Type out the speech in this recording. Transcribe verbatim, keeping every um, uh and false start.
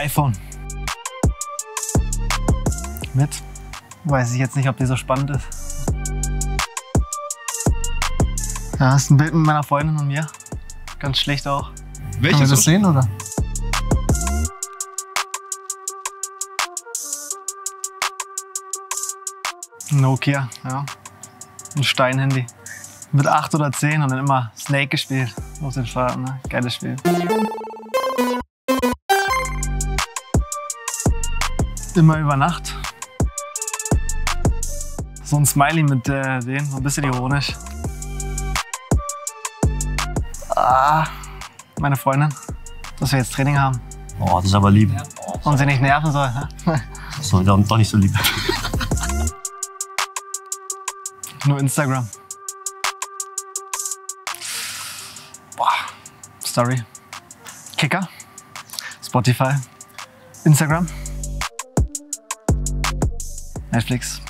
iPhone. Mit. Weiß ich jetzt nicht, ob die so spannend ist. Ja, das ist ein Bild mit meiner Freundin und mir. Ganz schlecht auch. Welches? Können wir das sehen, oder? Nokia, ja. Ein Steinhandy. Mit acht oder zehn und dann immer Snake gespielt. Auf den Fahrrad, ne? Geiles Spiel. Immer über Nacht. So ein Smiley mit äh, denen, so ein bisschen ironisch. Ah, meine Freundin, dass wir jetzt Training haben. Oh, das ist aber lieb. Und sie nicht nerven soll. Ne? So, doch nicht so lieb. Nur Instagram. Boah, sorry. Kicker, Spotify, Instagram, Netflix.